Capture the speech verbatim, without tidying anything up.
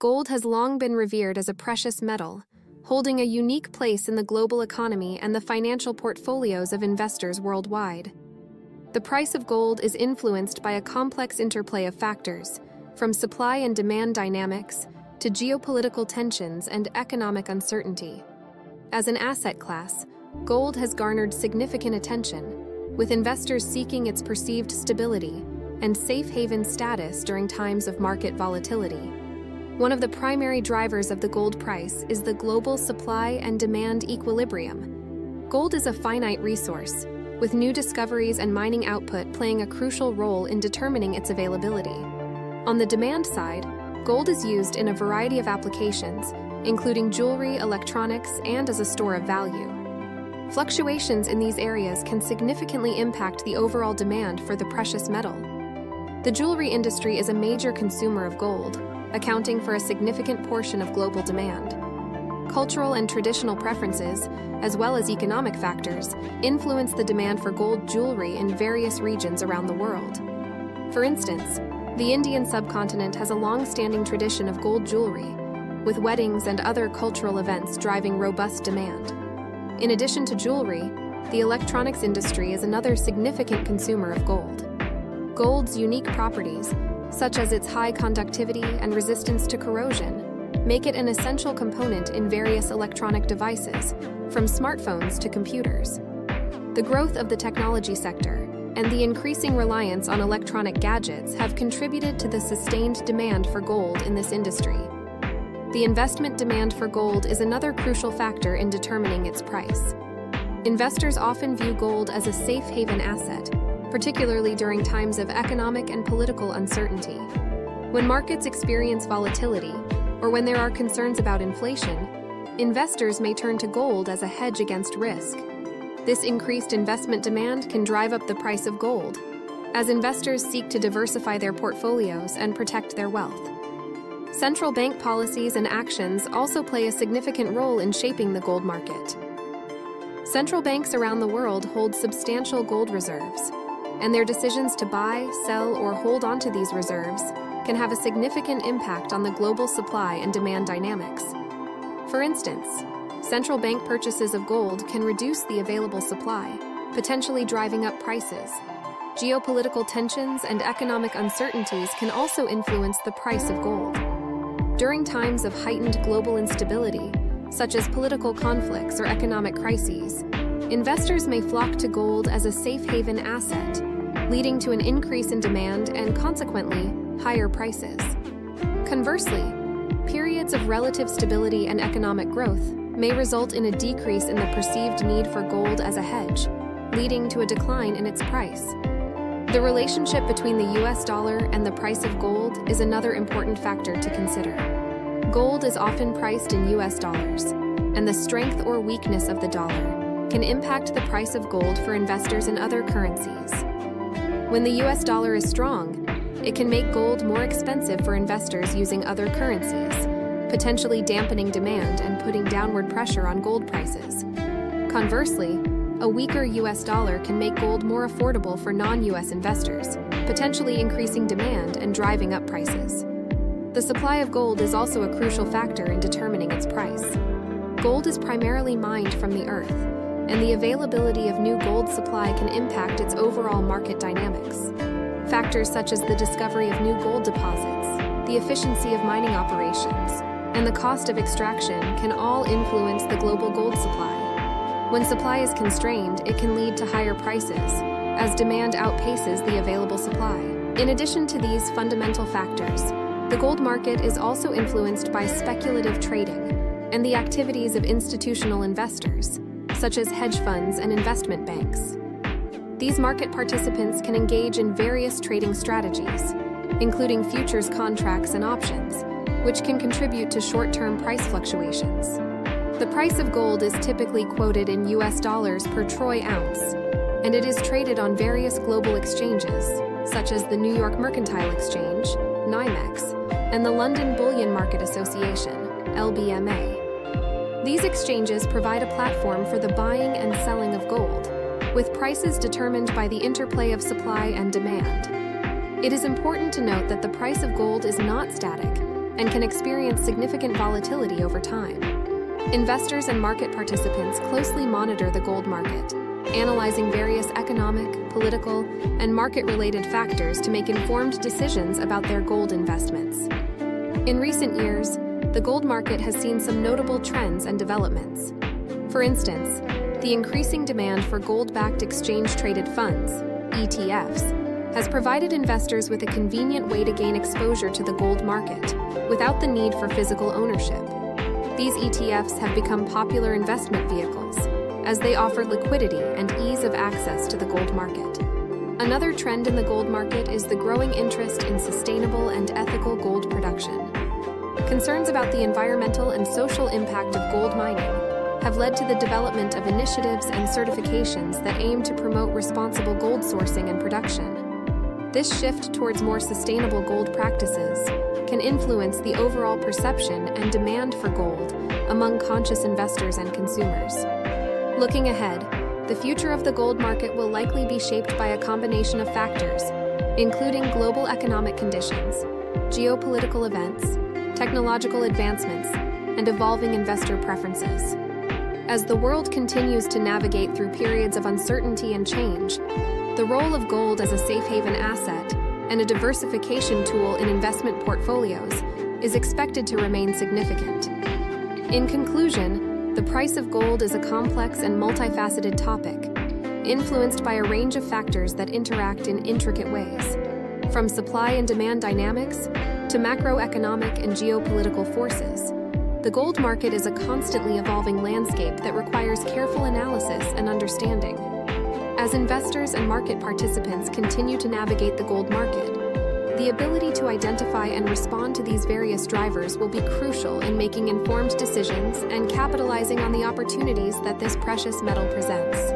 Gold has long been revered as a precious metal, holding a unique place in the global economy and the financial portfolios of investors worldwide. The price of gold is influenced by a complex interplay of factors, from supply and demand dynamics to geopolitical tensions and economic uncertainty. As an asset class, gold has garnered significant attention, with investors seeking its perceived stability and safe haven status during times of market volatility. One of the primary drivers of the gold price is the global supply and demand equilibrium. Gold is a finite resource, with new discoveries and mining output playing a crucial role in determining its availability. On the demand side, gold is used in a variety of applications, including jewelry, electronics, and as a store of value. Fluctuations in these areas can significantly impact the overall demand for the precious metal. The jewelry industry is a major consumer of gold, accounting for a significant portion of global demand. Cultural and traditional preferences, as well as economic factors, influence the demand for gold jewelry in various regions around the world. For instance, the Indian subcontinent has a long-standing tradition of gold jewelry, with weddings and other cultural events driving robust demand. In addition to jewelry, the electronics industry is another significant consumer of gold. Gold's unique properties, such as its high conductivity and resistance to corrosion, make it an essential component in various electronic devices, from smartphones to computers. The growth of the technology sector and the increasing reliance on electronic gadgets have contributed to the sustained demand for gold in this industry. The investment demand for gold is another crucial factor in determining its price. Investors often view gold as a safe haven asset, particularly during times of economic and political uncertainty. When markets experience volatility, or when there are concerns about inflation, investors may turn to gold as a hedge against risk. This increased investment demand can drive up the price of gold, as investors seek to diversify their portfolios and protect their wealth. Central bank policies and actions also play a significant role in shaping the gold market. Central banks around the world hold substantial gold reserves, and their decisions to buy, sell, or hold onto these reserves can have a significant impact on the global supply and demand dynamics. For instance, central bank purchases of gold can reduce the available supply, potentially driving up prices. Geopolitical tensions and economic uncertainties can also influence the price of gold. During times of heightened global instability, such as political conflicts or economic crises, investors may flock to gold as a safe haven asset, leading to an increase in demand and, consequently, higher prices. Conversely, periods of relative stability and economic growth may result in a decrease in the perceived need for gold as a hedge, leading to a decline in its price. The relationship between the U S dollar and the price of gold is another important factor to consider. Gold is often priced in U S dollars, and the strength or weakness of the dollar can impact the price of gold for investors in other currencies. When the U S dollar is strong, it can make gold more expensive for investors using other currencies, potentially dampening demand and putting downward pressure on gold prices. Conversely, a weaker U S dollar can make gold more affordable for non-U S investors, potentially increasing demand and driving up prices. The supply of gold is also a crucial factor in determining its price. Gold is primarily mined from the earth, and the availability of new gold supply can impact its overall market dynamics. Factors such as the discovery of new gold deposits, the efficiency of mining operations, and the cost of extraction can all influence the global gold supply. When supply is constrained, it can lead to higher prices, as demand outpaces the available supply. In addition to these fundamental factors, the gold market is also influenced by speculative trading and the activities of institutional investors, such as hedge funds and investment banks. These market participants can engage in various trading strategies, including futures contracts and options, which can contribute to short-term price fluctuations. The price of gold is typically quoted in U S dollars per troy ounce, and it is traded on various global exchanges, such as the New York Mercantile Exchange, NYMEX, and the London Bullion Market Association, L B M A. These exchanges provide a platform for the buying and selling of gold, with prices determined by the interplay of supply and demand. It is important to note that the price of gold is not static and can experience significant volatility over time. Investors and market participants closely monitor the gold market, analyzing various economic, political, and market-related factors to make informed decisions about their gold investments. In recent years, the gold market has seen some notable trends and developments. For instance, the increasing demand for gold-backed exchange-traded funds, E T Fs, has provided investors with a convenient way to gain exposure to the gold market without the need for physical ownership. These E T Fs have become popular investment vehicles as they offer liquidity and ease of access to the gold market. Another trend in the gold market is the growing interest in sustainable and ethical gold production. Concerns about the environmental and social impact of gold mining have led to the development of initiatives and certifications that aim to promote responsible gold sourcing and production. This shift towards more sustainable gold practices can influence the overall perception and demand for gold among conscious investors and consumers. Looking ahead, the future of the gold market will likely be shaped by a combination of factors, including global economic conditions, geopolitical events, technological advancements, and evolving investor preferences. As the world continues to navigate through periods of uncertainty and change, the role of gold as a safe haven asset and a diversification tool in investment portfolios is expected to remain significant. In conclusion, the price of gold is a complex and multifaceted topic, influenced by a range of factors that interact in intricate ways, from supply and demand dynamics to macroeconomic and geopolitical forces. The gold market is a constantly evolving landscape that requires careful analysis and understanding. As investors and market participants continue to navigate the gold market, the ability to identify and respond to these various drivers will be crucial in making informed decisions and capitalizing on the opportunities that this precious metal presents.